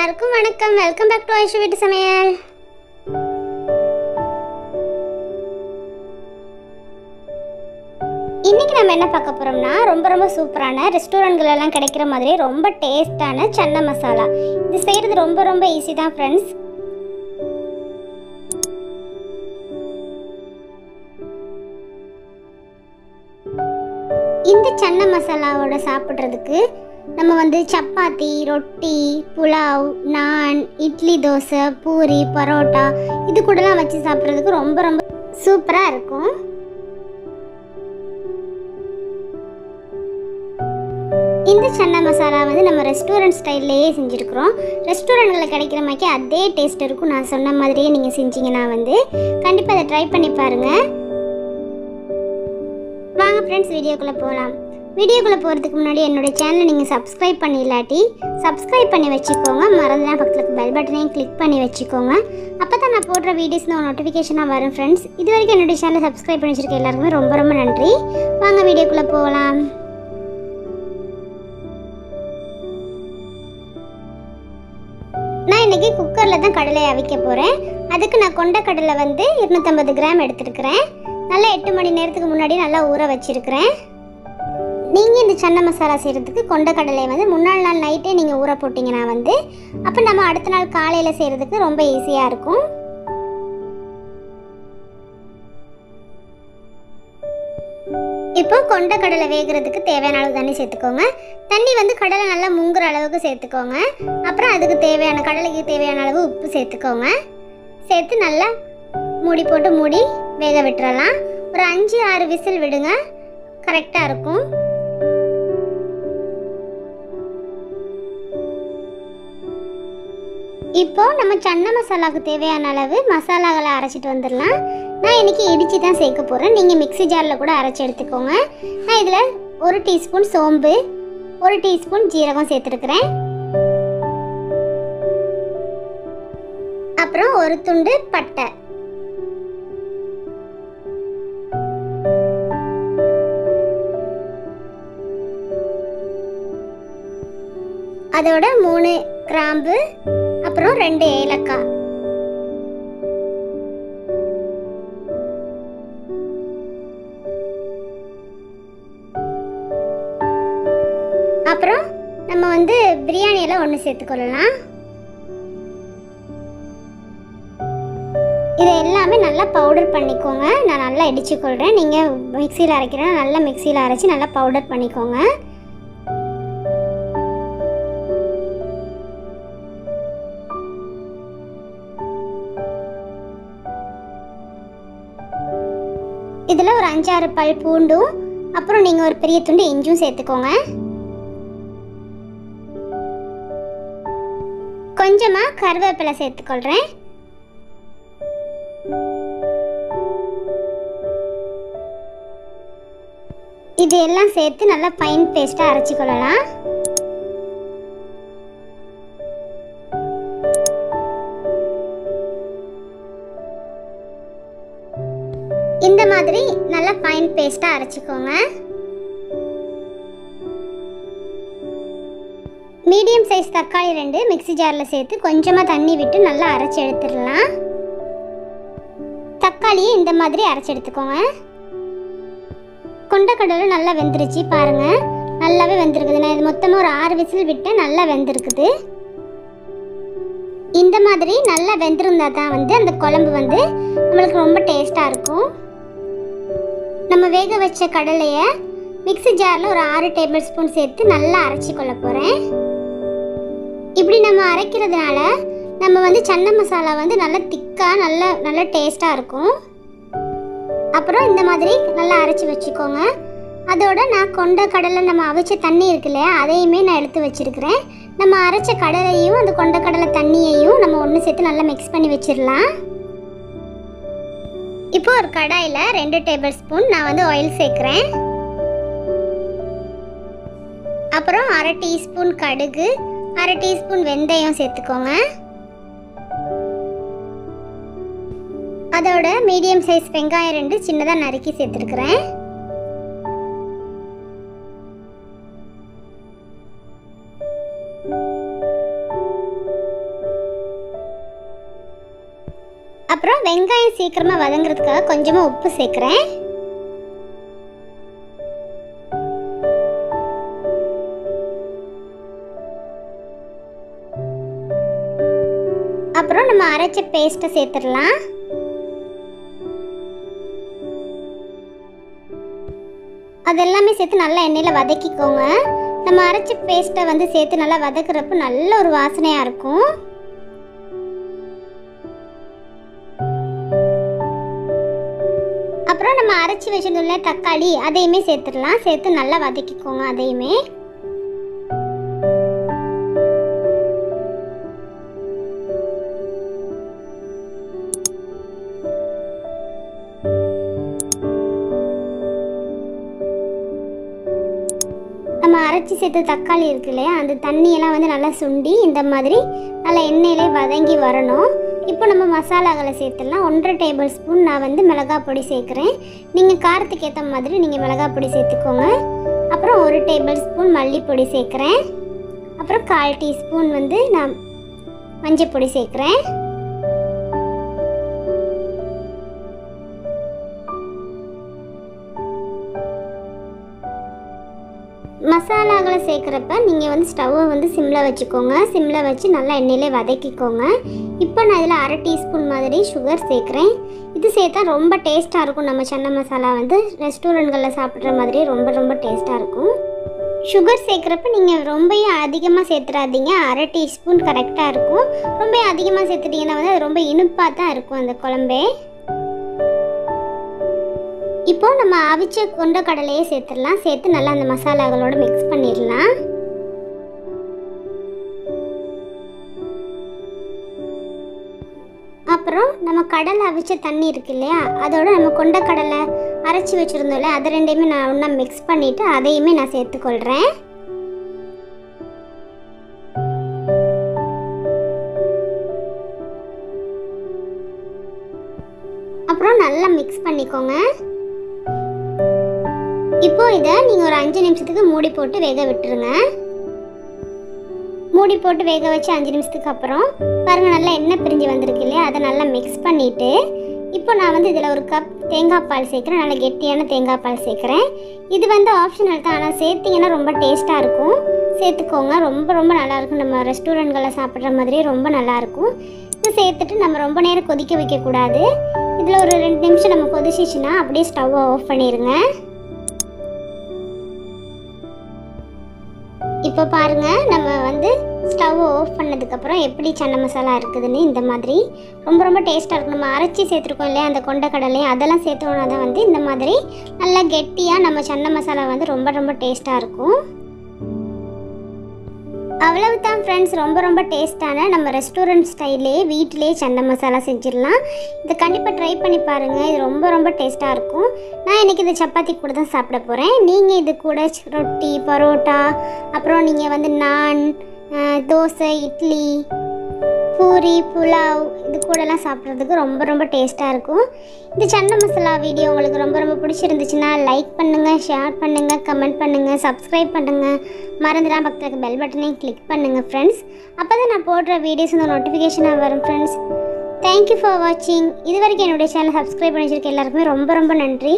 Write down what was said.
எல்லாருக்கும் வணக்கம், welcome back to ice வீட்டு சமையல். இன்னைக்கு நம்ம என்ன பார்க்க போறோம்னா ரொம்ப ரொம்ப சூப்பரான ரெஸ்டாரண்ட்ல எல்லாம் கிடைக்கிற மாதிரி ரொம்ப டேஸ்டான சன்னா மசாலா. இது செய்யறது ரொம்ப ரொம்ப ஈஸி தான் ஃப்ரெண்ட்ஸ். இந்த சன்னா மசாலாவோட சாப்பிட்றதுக்கு நம்ம வந்து சப்பாத்தி, ரொட்டி, புலாவ், நான், இட்லி, தோசை, பூரி, பரோட்டா இது கூடலாம் வச்சு சாப்பிட்றதுக்கு ரொம்ப ரொம்ப சூப்பராக இருக்கும். இந்த சன்னா மசாலா வந்து நம்ம ரெஸ்டாரண்ட் ஸ்டைல்லையே செஞ்சுருக்குறோம். ரெஸ்டாரண்ட்டில் கிடைக்கிற மாதிரி அதே டேஸ்ட் இருக்கும். நான் சொன்ன மாதிரியே நீங்கள் செஞ்சிங்கன்னா வந்து கண்டிப்பாக அதை ட்ரை பண்ணி பாருங்கள். வாங்க ஃப்ரெண்ட்ஸ் வீடியோக்குள்ளே போகலாம். வீடியோக்குள்ளே போகிறதுக்கு முன்னாடி என்னோடய சேனலை நீங்கள் சப்ஸ்கிரைப் பண்ணி இல்லாட்டி சப்ஸ்கிரைப் பண்ணி வச்சுக்கோங்க. மறந்துனா பக்கத்தில் பெல் பட்டனையும் கிளிக் பண்ணி வச்சுக்கோங்க. அப்போ தான் நான் போடுற வீடியோஸ் நான் நோட்டிஃபிகேஷனாக வரும் ஃப்ரெண்ட்ஸ். இது வரைக்கும் என்னுடைய சேனலை சப்ஸ்கிரைப் பண்ணி வச்சுருக்க எல்லாருக்குமே ரொம்ப ரொம்ப நன்றி. வாங்க வீடியோக்குள்ளே போகலாம். நான் இன்றைக்கி குக்கரில் தான் கடலை அவிக்க போகிறேன். அதுக்கு நான் கொண்ட கடலை வந்து 250 கிராம் எடுத்துருக்கிறேன். நல்லா 8 மணி நேரத்துக்கு முன்னாடி நல்லா ஊற வச்சுருக்கிறேன். நீங்கள் இந்த சன்னா மசாலா செய்கிறதுக்கு கொண்டக்கடலை வந்து முன்னாள் நாள் நைட்டே நீங்கள் ஊற போட்டிங்கன்னா வந்து அப்போ நம்ம அடுத்த நாள் காலையில் செய்கிறதுக்கு ரொம்ப ஈஸியாக இருக்கும். இப்போ கொண்டக்கடலை வேகிறதுக்கு தேவையான அளவு தண்ணி சேர்த்துக்கோங்க. தண்ணி வந்து கடலை நல்லா முங்குற அளவுக்கு சேர்த்துக்கோங்க. அப்புறம் அதுக்கு தேவையான கடலைக்கு தேவையான அளவு உப்பு சேர்த்துக்கோங்க. சேர்த்து நல்லா மூடி போட்டு மூடி வேக விட்டுறலாம். ஒரு 5-6 விசில் விடுங்க, கரெக்டாக இருக்கும். இப்போ நம்ம சன்னா மசாலாவுக்கு தேவையான அளவு மசாலாக்களை அரைச்சிட்டு வந்துடலாம். நான் இன்னைக்கு இடிச்சு தான் சேர்க்க போகிறேன். நீங்கள் மிக்ஸி ஜாரில் கூட அரைச்சி எடுத்துக்கோங்க. நான் இதில் 1 டீஸ்பூன் சோம்பு, 1 டீஸ்பூன் ஜீரகம் சேர்த்துருக்கிறேன். அப்புறம் 1 துண்டு பட்டை. அதோட 3 கிராம்பு, அப்புறம் 2 ஏலக்காய். அப்புறம் நம்ம வந்து பிரியாணி எல்லாம் ஒன்று சேர்த்துக்கொள்ளலாம். இதை எல்லாமே நல்லா பவுடர் பண்ணிக்கோங்க. நான் நல்லா இடிச்சுக்கொள்கிறேன். நீங்கள் மிக்சியில் அரைக்கிறேன்னா நல்லா மிக்சியில் அரைச்சி நல்லா பவுடர் பண்ணிக்கோங்க. இதில் ஒரு 5-6 பல் பூண்டும், அப்புறம் நீங்கள் ஒரு பெரிய துண்டு இஞ்சும் சேர்த்துக்கோங்க. கொஞ்சமாக கருவேப்பிலை சேர்த்துக்கொள்கிறேன். இது எல்லாம் சேர்த்து நல்லா ஃபைன் பேஸ்ட்டாக அரைச்சிக்கொள்ளலாம். இந்த மாதிரி நல்லா ஃபைன் பேஸ்ட்டாக அரைச்சிக்கோங்க. மீடியம் சைஸ் தக்காளி 2 மிக்ஸி ஜாரில் சேர்த்து கொஞ்சமாக தண்ணி விட்டு நல்லா அரைச்சி எடுத்துடலாம். தக்காளியை இந்த மாதிரி அரைச்சி எடுத்துக்கோங்க. கொண்டக்கடலை நல்லா வெந்துருச்சு பாருங்கள். நல்லாவே வெந்திருக்குது. நான் இது மொத்தமாக ஒரு 6 விசில் விட்டு நல்லா வெந்திருக்குது. இந்த மாதிரி நல்லா வெந்திருந்தால் தான் வந்து அந்த குழம்பு வந்து நம்மளுக்கு ரொம்ப டேஸ்ட்டாக இருக்கும். நம்ம வேக வச்ச கடலையை மிக்ஸி ஜாரில் ஒரு 6 டேபிள் ஸ்பூன் சேர்த்து நல்லா அரைச்சி கொள்ள போகிறேன். இப்படி நம்ம அரைக்கிறதுனால நம்ம வந்து சன்னா மசாலா வந்து நல்லா திக்காக நல்லா டேஸ்ட்டாக இருக்கும். அப்புறம் இந்த மாதிரி நல்லா அரைச்சி வச்சுக்கோங்க. அதோட நான் கொண்ட கடலை நம்ம அவிச்ச தண்ணி இருக்குல்ல அதையுமே நான் எடுத்து வச்சுருக்கிறேன். நம்ம அரைச்ச கடலையும் அந்த கொண்ட கடலை தண்ணியையும் நம்ம ஒன்று சேர்த்து நல்லா மிக்ஸ் பண்ணி வச்சிடலாம். இப்போ ஒரு கடாயில் 2 டேபிள் ஸ்பூன் நான் வந்து ஆயில் சேர்க்குறேன். அப்புறம் 1/2 டீஸ்பூன் கடுகு, 1/2 டீஸ்பூன் வெந்தயம் சேர்த்துக்கோங்க. அதோட மீடியம் சைஸ் வெங்காயம் 2 சின்னதாக நறுக்கி சேர்த்துருக்குறேன். வெங்காயம் சீக்கிரமா வதங்கிறதுக்காக கொஞ்சமா உப்பு சேர்க்கிறேன். அப்புறம் நம்ம அரைச்ச பேஸ்ட் சேர்த்துடலாம். அதெல்லாமே சேர்த்து நல்லா எண்ணெயில வதக்கிக்கோங்க. நம்ம அரைச்ச பேஸ்ட்டை வந்து சேர்த்து நல்லா வதக்குறப்போ நல்ல ஒரு வாசனையாக இருக்கும். அப்புறம் நம்ம அரைச்சி வச்சிருந்துள்ள தக்காளி அதையுமே சேர்த்துடலாம். சேர்த்து நல்லா வதக்கிக்கோங்க. அதையுமே நம்ம அரைச்சி சேர்த்த தக்காளி இருக்கு இல்லையா, அந்த தண்ணியெல்லாம் வந்து நல்லா சுண்டி இந்த மாதிரி நல்லா எண்ணெயிலே வதங்கி வரணும். இப்போ நம்ம மசாலாக்களை சேர்த்துடலாம். 1.5 டேபிள் ஸ்பூன் நான் வந்து மிளகாய் பொடி சேர்க்குறேன். நீங்கள் காரத்துக்கு ஏற்ற மாதிரி நீங்கள் மிளகாய் பொடி சேர்த்துக்கோங்க. அப்புறம் 1 டேபிள் ஸ்பூன் மல்லிப்பொடி சேர்க்குறேன். அப்புறம் 1/4 டீஸ்பூன் வந்து நான் மஞ்சள் பொடி சேர்க்குறேன். மசாலாக்களை சேர்க்குறப்ப நீங்கள் வந்து ஸ்டவ்வை வந்து சிம்மில் வச்சுக்கோங்க. சிம்மில் வச்சு நல்லா எண்ணெயிலே வதக்கிக்கோங்க. இப்போ நான் இதில் 1/2 டீஸ்பூன் மாதிரி சுகர் சேர்க்குறேன். இது சேர்த்தா ரொம்ப டேஸ்ட்டாக இருக்கும். நம்ம சன்னா மசாலா வந்து ரெஸ்டாரண்ட்களில் சாப்பிட்ற மாதிரி ரொம்ப ரொம்ப டேஸ்ட்டாக இருக்கும். சுகர் சேர்க்குறப்ப நீங்கள் ரொம்பவே அதிகமாக சேர்த்துடாதீங்க. 1/2 டீஸ்பூன் கரெக்டாக இருக்கும். ரொம்ப அதிகமாக சேர்த்துட்டிங்கன்னா வந்து அது ரொம்ப இனிப்பாக தான் இருக்கும் அந்த குழம்பே. இப்போ நம்ம அவிச்ச கொண்ட கடலையே சேர்த்துடலாம். சேர்த்து நல்லா அந்த மசாலாக்களோட மிக்ஸ் பண்ணிடலாம். அப்புறம் நம்ம கடலை அவிச்ச தண்ணி இருக்கு இல்லையா, அதோட நம்ம கொண்ட கடலை அரைச்சி வச்சுருந்தோம்ல, அது ரெண்டையுமே நான் ஒன்றா மிக்ஸ் பண்ணிவிட்டு அதையுமே நான் சேர்த்துக்கொள்கிறேன். அப்புறம் நல்லா மிக்ஸ் பண்ணிக்கோங்க. இப்போ இதை நீங்கள் ஒரு 5 நிமிஷத்துக்கு மூடி போட்டு வேக விட்டுருங்க. மூடி போட்டு வேக வச்சு 5 நிமிஷத்துக்கு அப்புறம் பாருங்கள் நல்லா எண்ணெய் பிரிஞ்சு வந்திருக்கு இல்லையா, அதை நல்லா மிக்ஸ் பண்ணிவிட்டு இப்போ நான் வந்து இதில் 1 கப் தேங்காய் பால் சேர்க்குறேன். நல்லா கெட்டியான தேங்காய் பால் சேர்க்குறேன். இது வந்து ஆப்ஷனல் தான், ஆனால் சேர்த்திங்கன்னா ரொம்ப டேஸ்ட்டாக இருக்கும். சேர்த்துக்கோங்க. ரொம்ப ரொம்ப நல்லாயிருக்கும். நம்ம ரெஸ்டாரண்ட்களில் சாப்பிட்ற மாதிரி ரொம்ப நல்லாயிருக்கும். இது சேர்த்துட்டு நம்ம ரொம்ப நேரம் கொதிக்க வைக்கக்கூடாது. இதில் ஒரு 2 நிமிஷம் நம்ம கொதிச்சிச்சுன்னா அப்படியே ஸ்டவ்வை ஆஃப் பண்ணிடுங்க. இப்போ பாருங்கள் நம்ம வந்து ஸ்டவ் ஆஃப் பண்ணதுக்கப்புறம் எப்படி சன்னா மசாலா இருக்குதுன்னு. இந்த மாதிரி ரொம்ப ரொம்ப டேஸ்ட்டாக இருக்கும். நம்ம அரைச்சி சேர்த்துருக்கோம் இல்லையா, அந்த கொண்ட கடலையும் அதெல்லாம் சேர்த்தோன்னா தான் வந்து இந்த மாதிரி நல்லா கெட்டியாக நம்ம சன்னா மசாலா வந்து ரொம்ப ரொம்ப டேஸ்ட்டாக இருக்கும். அவ்வளவு தான் ஃப்ரெண்ட்ஸ். ரொம்ப ரொம்ப டேஸ்ட்டான நம்ம ரெஸ்டாரண்ட் ஸ்டைலே வீட்டிலே சன்னா மசாலா செஞ்சிடலாம். இதை கண்டிப்பாக ட்ரை பண்ணி பாருங்கள். இது ரொம்ப ரொம்ப டேஸ்ட்டாக இருக்கும். நான் இன்றைக்கி இதை சப்பாத்தி கூட தான் சாப்பிட போகிறேன். நீங்கள் இது கூட ரொட்டி, பரோட்டா, அப்புறம் நீங்கள் வந்து நான் தோசை, இட்லி, பூரி, புலாவ் இது கூடலாம் சாப்பிட்றதுக்கு ரொம்ப ரொம்ப டேஸ்ட்டாக இருக்கும். இந்த சன்னா மசாலா வீடியோ உங்களுக்கு ரொம்ப ரொம்ப பிடிச்சிருந்துச்சுன்னா லைக் பண்ணுங்கள், ஷேர் பண்ணுங்கள், கமெண்ட் பண்ணுங்கள், சப்ஸ்கிரைப் பண்ணுங்கள். மறந்துடாம பக்கத்தில் பெல் பட்டனையும் கிளிக் பண்ணுங்கள் ஃப்ரெண்ட்ஸ். அப்போ தான் நான் போடுற வீடியோஸ் வந்து நோட்டிஃபிகேஷனாக வரும் ஃப்ரெண்ட்ஸ். தேங்க்யூ ஃபார் வாட்சிங். இது வரைக்கும் என்னுடைய சேனலை சப்ஸ்கிரைப் பண்ணி வச்சுருக்க எல்லாருக்குமே ரொம்ப ரொம்ப நன்றி.